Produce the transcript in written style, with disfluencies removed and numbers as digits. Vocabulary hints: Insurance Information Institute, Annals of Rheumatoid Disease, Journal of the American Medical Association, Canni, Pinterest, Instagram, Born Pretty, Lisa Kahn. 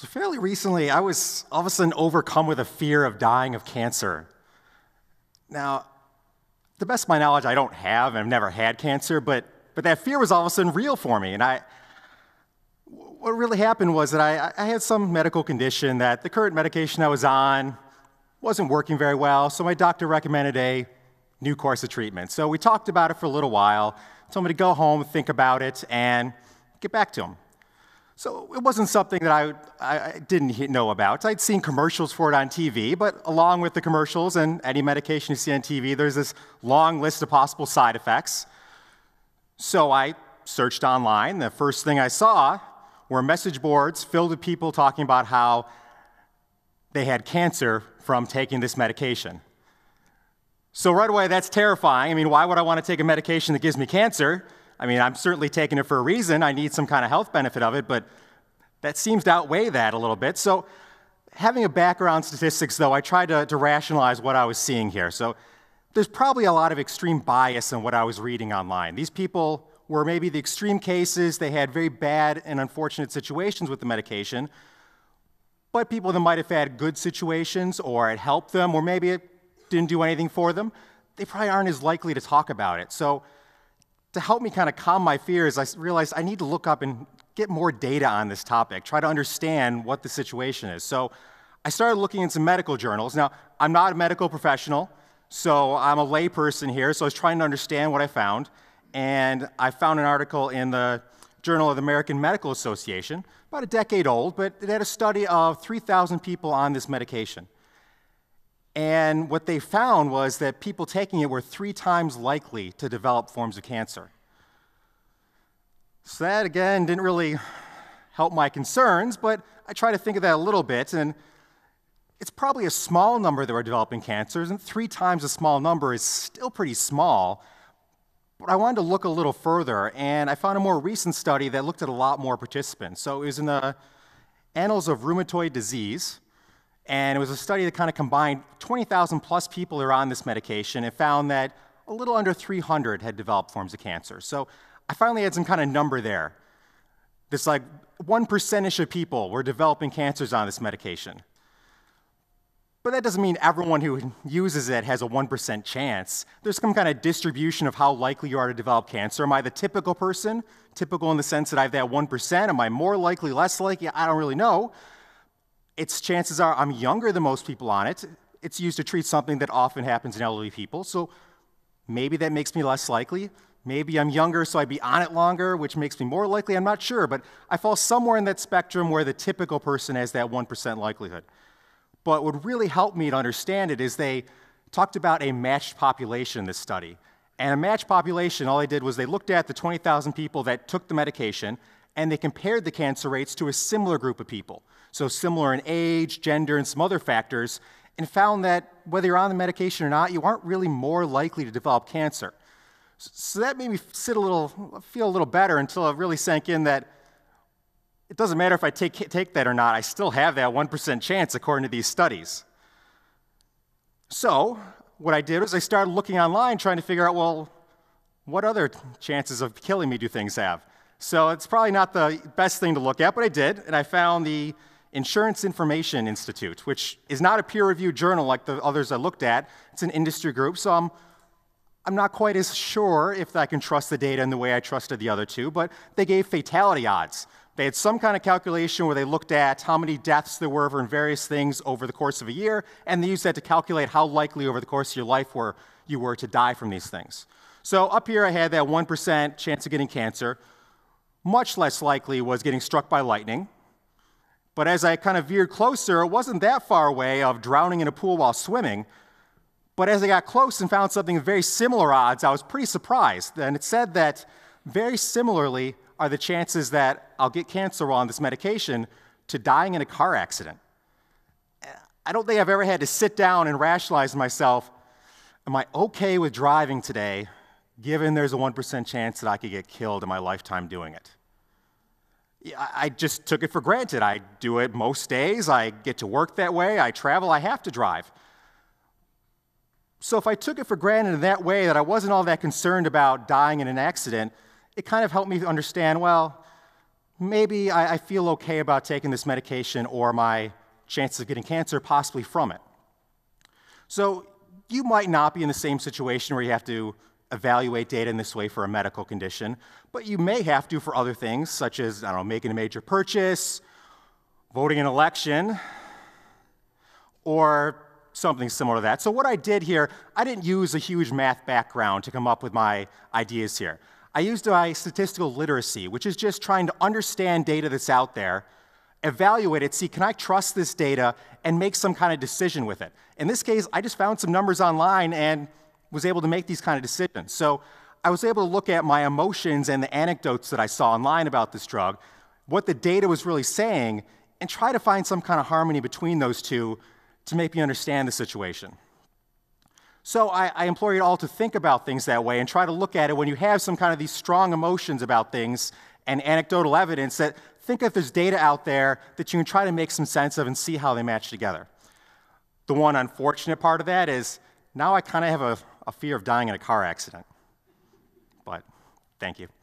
So fairly recently, I was all of a sudden overcome with a fear of dying of cancer. Now, to the best of my knowledge, I don't have, and I've never had cancer, but that fear was all of a sudden real for me. And what really happened was that I had some medical condition that the current medication I was on wasn't working very well, so my doctor recommended a new course of treatment. So we talked about it for a little while, told me to go home, think about it, and get back to him. So it wasn't something that I didn't know about. I'd seen commercials for it on TV, but along with the commercials and any medication you see on TV, there's this long list of possible side effects. So I searched online. The first thing I saw were message boards filled with people talking about how they had cancer from taking this medication. So right away, that's terrifying. I mean, why would I want to take a medication that gives me cancer? I mean, I'm certainly taking it for a reason. I need some kind of health benefit of it, but that seems to outweigh that a little bit. So having a background in statistics, though, I tried to rationalize what I was seeing here. So there's probably a lot of extreme bias in what I was reading online. These people were maybe the extreme cases. They had very bad and unfortunate situations with the medication, but people that might have had good situations or it helped them or maybe it didn't do anything for them, they probably aren't as likely to talk about it. So to help me kind of calm my fears, I realized I need to look up and get more data on this topic, try to understand what the situation is. So I started looking in some medical journals. Now, I'm not a medical professional, so I'm a layperson here, so I was trying to understand what I found. And I found an article in the Journal of the American Medical Association, about a decade old, but it had a study of 3,000 people on this medication. And what they found was that people taking it were 3 times likely to develop forms of cancer. So that, again, didn't really help my concerns, but I try to think of that a little bit, and it's probably a small number that were developing cancers, and 3 times a small number is still pretty small, but I wanted to look a little further, and I found a more recent study that looked at a lot more participants. So it was in the Annals of Rheumatoid Disease, and it was a study that kind of combined 20,000 plus people who are on this medication and found that a little under 300 had developed forms of cancer. So I finally had some kind of number there. This like 1% of people were developing cancers on this medication. But that doesn't mean everyone who uses it has a 1% chance. There's some kind of distribution of how likely you are to develop cancer. Am I the typical person? Typical in the sense that I have that 1%? Am I more likely, less likely? I don't really know. Its chances are I'm younger than most people on it. It's used to treat something that often happens in elderly people, so maybe that makes me less likely. Maybe I'm younger, so I'd be on it longer, which makes me more likely. I'm not sure, but I fall somewhere in that spectrum where the typical person has that 1% likelihood. But what really helped me to understand it is they talked about a matched population in this study. And a matched population, all they did was they looked at the 20,000 people that took the medication, and they compared the cancer rates to a similar group of people. So similar in age, gender, and some other factors, and found that whether you're on the medication or not, you aren't really more likely to develop cancer. So that made me feel a little better until it really sank in that it doesn't matter if I take that or not, I still have that 1% chance according to these studies. So what I did was I started looking online trying to figure out, well, what other chances of killing me do things have? So it's probably not the best thing to look at, but I did, and I found the Insurance Information Institute, which is not a peer-reviewed journal like the others I looked at. It's an industry group, so I'm not quite as sure if I can trust the data in the way I trusted the other two, but they gave fatality odds. They had some kind of calculation where they looked at how many deaths there were from various things over the course of a year, and they used that to calculate how likely over the course of your life you were to die from these things. So up here I had that 1% chance of getting cancer. Much less likely was getting struck by lightning. But as I kind of veered closer, it wasn't that far away of drowning in a pool while swimming. But as I got close and found something with very similar odds, I was pretty surprised. And it said that very similarly are the chances that I'll get cancer while on this medication to dying in a car accident. I don't think I've ever had to sit down and rationalize myself, am I okay with driving today, given there's a 1% chance that I could get killed in my lifetime doing it? I just took it for granted. I do it most days. I get to work that way. I travel. I have to drive. So if I took it for granted in that way, that I wasn't all that concerned about dying in an accident, it kind of helped me understand, well, maybe I feel okay about taking this medication or my chances of getting cancer possibly from it. So you might not be in the same situation where you have to evaluate data in this way for a medical condition, but you may have to for other things, such as, I don't know, making a major purchase, voting an election, or something similar to that. So what I did here, I didn't use a huge math background to come up with my ideas here. I used my statistical literacy, which is just trying to understand data that's out there, evaluate it, see, can I trust this data, and make some kind of decision with it. In this case, I just found some numbers online and was able to make these kind of decisions. So I was able to look at my emotions and the anecdotes that I saw online about this drug, what the data was really saying, and try to find some kind of harmony between those two to make me understand the situation. So I implore you all to think about things that way and try to look at it when you have some kind of these strong emotions about things and anecdotal evidence, that think if there's data out there that you can try to make some sense of and see how they match together. The one unfortunate part of that is now I kind of have a fear of dying in a car accident, but thank you.